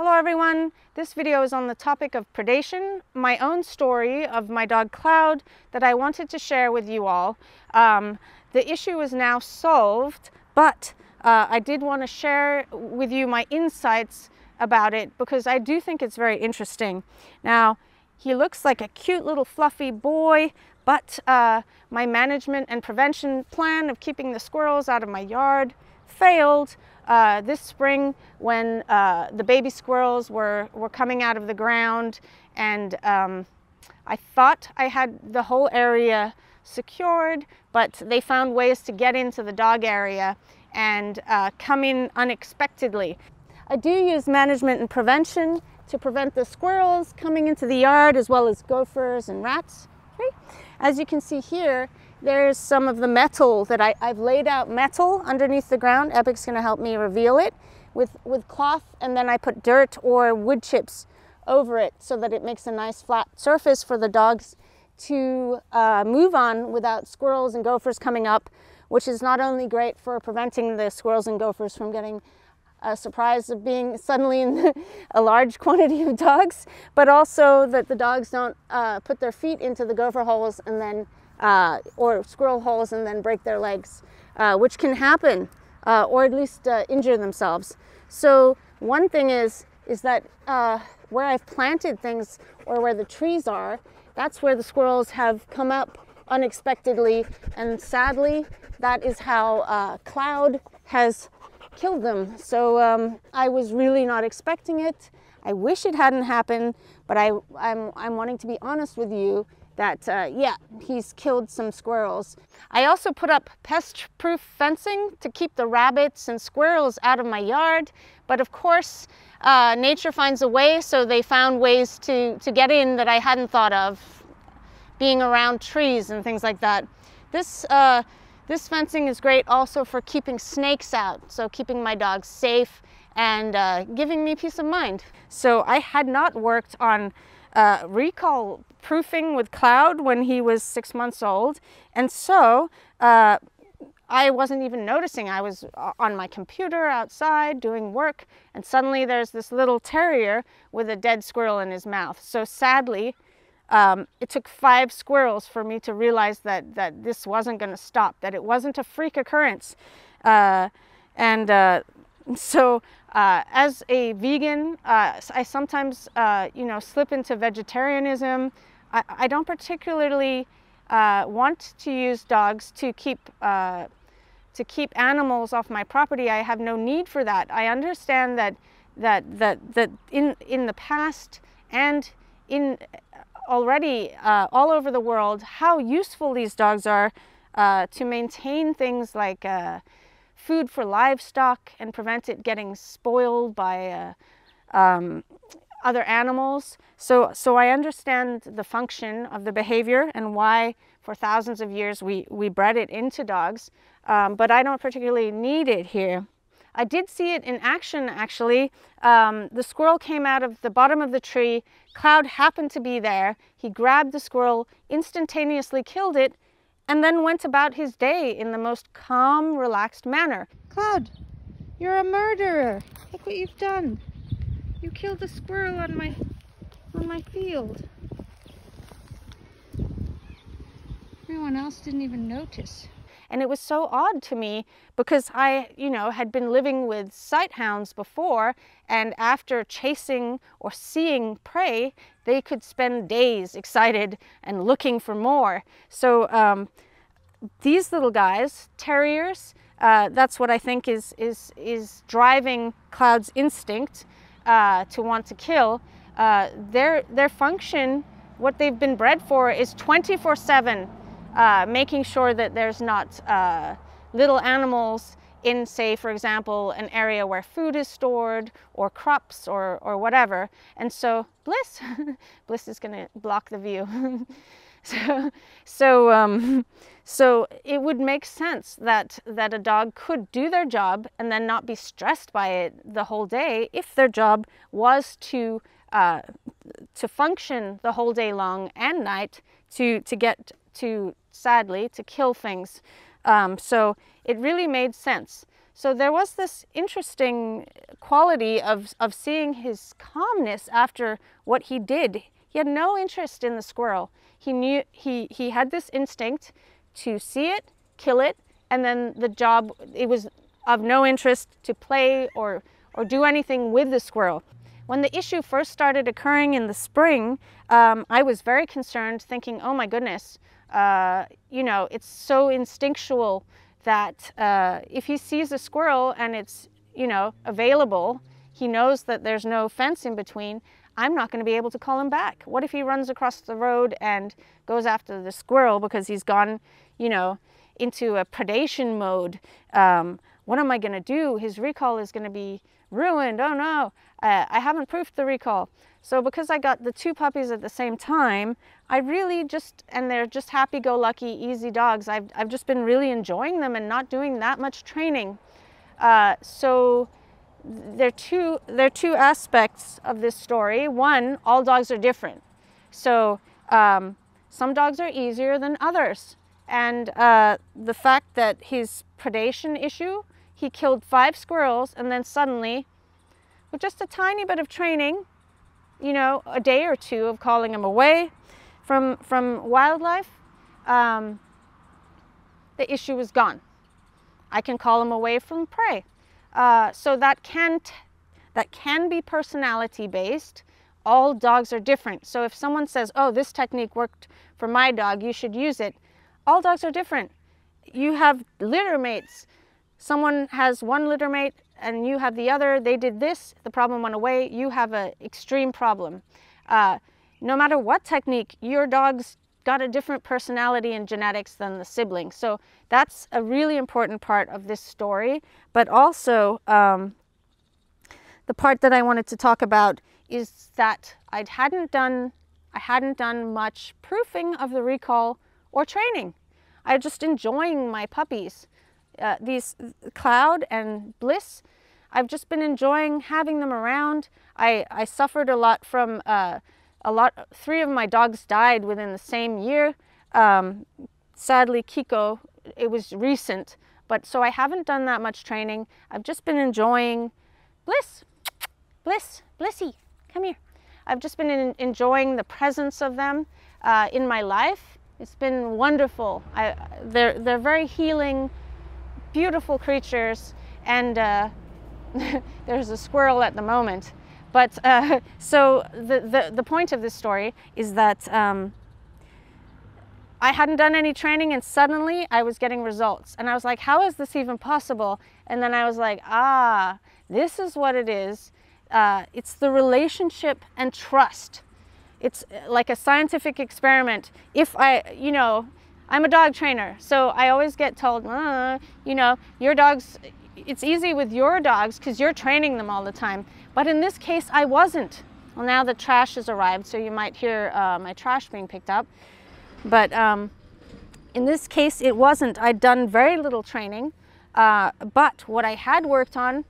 Hello everyone, this video is on the topic of predation, my own story of my dog Cloud that I wanted to share with you all. The issue is now solved, but I did want to share with you my insights about it because I do think it's very interesting. Now, he looks like a cute little fluffy boy, but my management and prevention plan of keeping the squirrels out of my yard failed this spring when the baby squirrels were coming out of the ground, and I thought I had the whole area secured, but they found ways to get into the dog area and come in unexpectedly. I do use management and prevention to prevent the squirrels coming into the yard, as well as gophers and rats. Okay. As you can see here, there's some of the metal that I've laid out metal underneath the ground. Epic's going to help me reveal it with cloth, and then I put dirt or wood chips over it so that it makes a nice flat surface for the dogs to move on without squirrels and gophers coming up, which is not only great for preventing the squirrels and gophers from getting a surprise of being suddenly in a large quantity of dogs, but also that the dogs don't put their feet into the gopher holes and then or squirrel holes and then break their legs, which can happen, or at least injure themselves. So one thing is that where I've planted things or where the trees are, that's where the squirrels have come up unexpectedly, and sadly that is how Cloud has killed them. So I was really not expecting it. I wish it hadn't happened, but I'm wanting to be honest with you that, yeah, he's killed some squirrels. I also put up pest-proof fencing to keep the rabbits and squirrels out of my yard, but of course, nature finds a way, so they found ways to get in that I hadn't thought of, being around trees and things like that. This fencing is great also for keeping snakes out, so keeping my dogs safe and giving me peace of mind. So I had not worked on recall proofing with Cloud when he was 6 months old, and so I wasn't even noticing. I was on my computer outside doing work, and suddenly there's this little terrier with a dead squirrel in his mouth. So sadly, it took 5 squirrels for me to realize that this wasn't going to stop, that it wasn't a freak occurrence. So as a vegan, I sometimes, you know, slip into vegetarianism. I don't particularly want to use dogs to keep animals off my property. I have no need for that. I understand that in the past and in already all over the world how useful these dogs are to maintain things like food for livestock and prevent it getting spoiled by other animals. So I understand the function of the behavior and why for thousands of years we bred it into dogs, but I don't particularly need it here. I did see it in action, actually. The squirrel came out of the bottom of the tree. Cloud happened to be there. He grabbed the squirrel, instantaneously killed it, and then went about his day in the most calm, relaxed manner. Cloud, you're a murderer. Look what you've done. You killed a squirrel on my field. Everyone else didn't even notice. And it was so odd to me because I, you know, had been living with sighthounds before, and after chasing or seeing prey, they could spend days excited and looking for more. So these little guys, terriers, that's what I think is driving Cloud's instinct to want to kill. Their function, what they've been bred for, is 24/7. Making sure that there's not little animals in, say, for example, an area where food is stored or crops or whatever. And so Bliss, Bliss is going to block the view. So it would make sense that a dog could do their job and then not be stressed by it the whole day if their job was to function the whole day long and night to get to, sadly, to kill things. So it really made sense. So there was this interesting quality of seeing his calmness after what he did. He had no interest in the squirrel. He knew he had this instinct to see it, kill it, and then the job, it was of no interest to play or do anything with the squirrel. When the issue first started occurring in the spring, I was very concerned, thinking, oh my goodness, you know, it's so instinctual that if he sees a squirrel and it's, you know, available, he knows that there's no fence in between, I'm not going to be able to call him back. What if he runs across the road and goes after the squirrel because he's gone, you know, into a predation mode? What am I going to do? His recall is going to be ruined. Oh no, I haven't proofed the recall. So because I got the two puppies at the same time, I really just, and they're just happy-go-lucky, easy dogs. I've just been really enjoying them and not doing that much training. So there are two aspects of this story. One, all dogs are different. So some dogs are easier than others. And the fact that his predation issue, he killed 5 squirrels, and then suddenly, with just a tiny bit of training, you know, a day or two of calling him away from wildlife, the issue was gone. I can call him away from prey. So that can be personality based. All dogs are different. So if someone says, oh, this technique worked for my dog, you should use it. All dogs are different. You have littermates. Someone has one littermate and you have the other. They did this, the problem went away. You have an extreme problem. No matter what technique, your dog's got a different personality and genetics than the sibling. So that's a really important part of this story. But also the part that I wanted to talk about is that I hadn't done much proofing of the recall or training. I was just enjoying my puppies. These Cloud and Bliss, I've just been enjoying having them around. I suffered a lot from three of my dogs died within the same year. Sadly, Kiko, it was recent, but so I haven't done that much training. I've just been enjoying Bliss, Blissy, come here. I've just been enjoying the presence of them in my life. It's been wonderful. They're very healing, beautiful creatures, and there's a squirrel at the moment. But so the point of this story is that I hadn't done any training and suddenly I was getting results. And I was like, how is this even possible? And then I was like, ah, this is what it is. It's the relationship and trust. It's like a scientific experiment. If I, you know, I'm a dog trainer, so I always get told, you know, your dogs, it's easy with your dogs because you're training them all the time. But in this case, I wasn't. Well, now the trash has arrived, so you might hear my trash being picked up. But in this case, it wasn't. I'd done very little training, but what I had worked on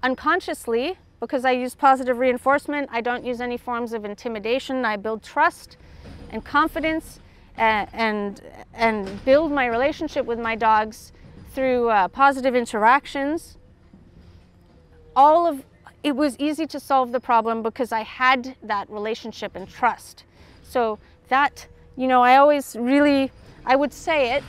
unconsciously, because I use positive reinforcement, I don't use any forms of intimidation, I build trust and confidence and build my relationship with my dogs through positive interactions. It was easy to solve the problem because I had that relationship and trust. So that, you know, I always really, I would say it,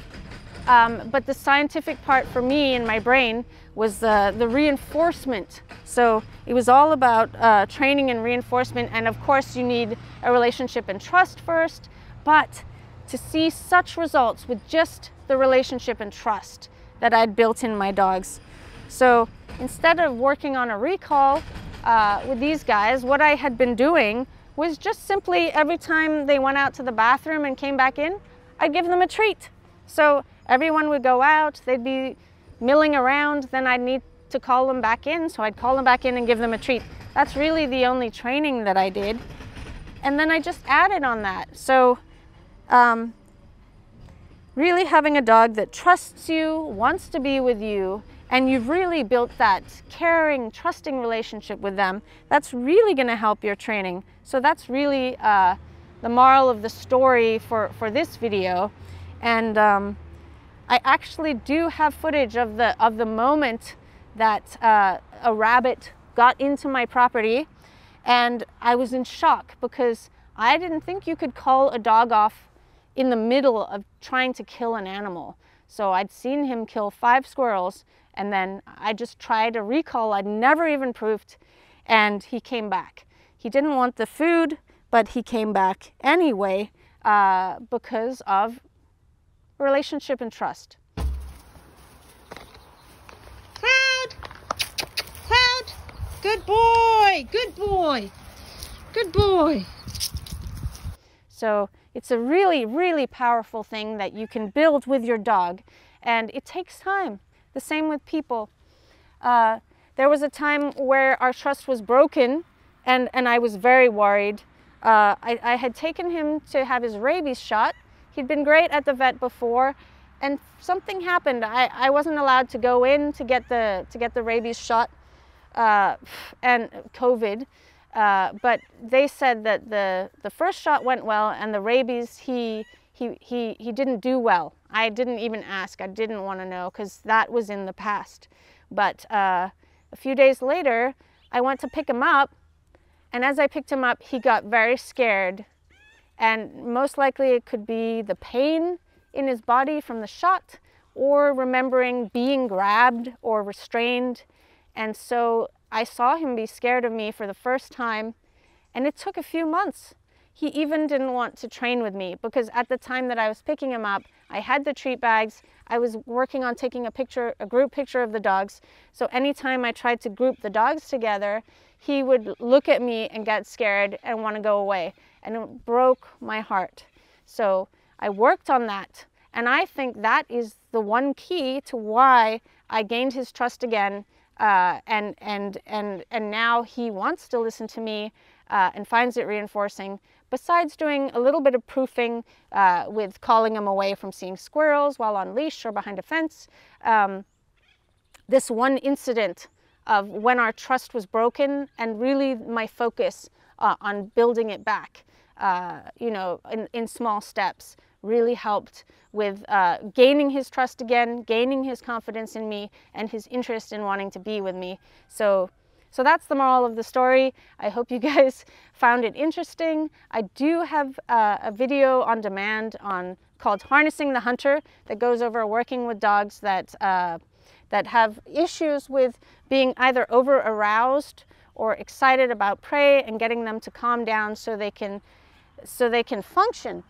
but the scientific part for me in my brain was the reinforcement. So it was all about training and reinforcement. And of course you need a relationship and trust first, but to see such results with just the relationship and trust that I'd built in my dogs. So instead of working on a recall with these guys, what I had been doing was just simply every time they went out to the bathroom and came back in, I'd give them a treat. So everyone would go out, they'd be milling around, then I'd need to call them back in. So I'd call them back in and give them a treat. That's really the only training that I did. And then I just added on that. So really having a dog that trusts you, wants to be with you, and you've really built that caring, trusting relationship with them, that's really going to help your training. So that's really the moral of the story for this video. And I actually do have footage of the moment that a rabbit got into my property, and I was in shock because I didn't think you could call a dog off in the middle of trying to kill an animal. So I'd seen him kill 5 squirrels, and then I just tried a recall I'd never even proved, and he came back. He didn't want the food, but he came back anyway because of relationship and trust. Cloud! Cloud! Good boy! Good boy! Good boy! So it's a really, really powerful thing that you can build with your dog, and it takes time. The same with people. There was a time where our trust was broken, and I was very worried. I had taken him to have his rabies shot. He'd been great at the vet before, and something happened. I wasn't allowed to go in to get the rabies shot and COVID. But they said that the first shot went well, and the rabies he didn't do well. I didn't even ask. I didn't want to know because that was in the past. But a few days later, I went to pick him up, and as I picked him up, he got very scared, and most likely it could be the pain in his body from the shot, or remembering being grabbed or restrained, and so. I saw him be scared of me for the first time, and it took a few months. He even didn't want to train with me because at the time that I was picking him up, I had the treat bags. I was working on taking a group picture of the dogs. So anytime I tried to group the dogs together, he would look at me and get scared and want to go away. And it broke my heart. So I worked on that. And I think that is the one key to why I gained his trust again. And now he wants to listen to me and finds it reinforcing. Besides doing a little bit of proofing with calling him away from seeing squirrels while on leash or behind a fence, this one incident of when our trust was broken and really my focus on building it back, you know, in small steps, really helped with gaining his trust again, gaining his confidence in me, and his interest in wanting to be with me. So that's the moral of the story. I hope you guys found it interesting. I do have a video on demand called Harnessing the Hunter that goes over working with dogs that have issues with being either over aroused or excited about prey, and getting them to calm down so they can function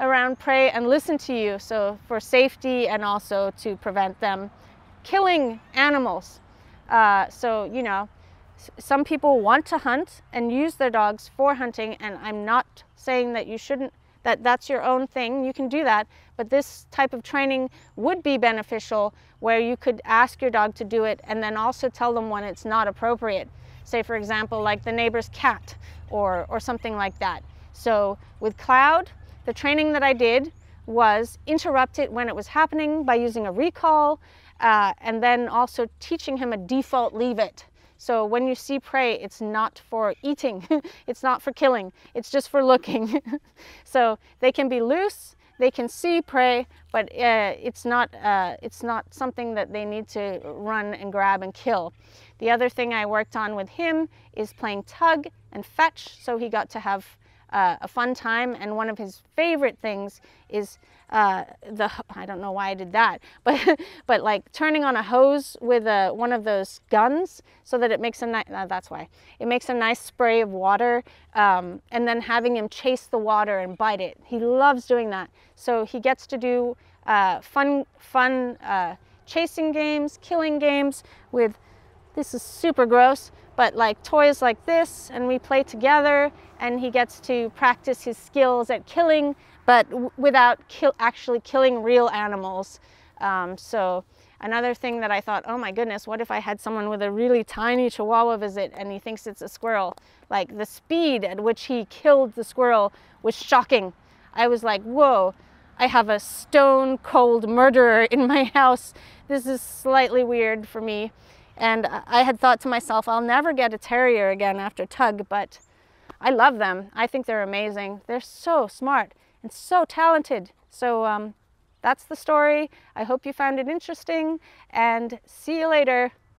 around prey and listen to you, so for safety and also to prevent them killing animals. So, you know, some people want to hunt and use their dogs for hunting, and I'm not saying that you shouldn't, that's your own thing, you can do that, but this type of training would be beneficial where you could ask your dog to do it and then also tell them when it's not appropriate. Say, for example, like the neighbor's cat or something like that. So with Cloud, the training that I did was interrupt it when it was happening by using a recall, and then also teaching him a default leave it. So when you see prey, it's not for eating, it's not for killing, it's just for looking. So they can be loose, they can see prey, but it's not something that they need to run and grab and kill. The other thing I worked on with him is playing tug and fetch, so he got to have a fun time, and one of his favorite things is I don't know why I did that, but like turning on a hose with one of those guns so that it makes a nice, that's why, it makes a nice spray of water, and then having him chase the water and bite it. He loves doing that. So he gets to do fun chasing games, killing games with, this is super gross, but like toys like this, and we play together, and he gets to practice his skills at killing, but without actually killing real animals. So another thing that I thought, oh my goodness, what if I had someone with a really tiny Chihuahua visit and he thinks it's a squirrel? Like the speed at which he killed the squirrel was shocking. I was like, whoa, I have a stone cold murderer in my house. This is slightly weird for me. And I had thought to myself, I'll never get a terrier again after Tug, but I love them. I think they're amazing. They're so smart and so talented. So That's the story. I hope you found it interesting, and see you later.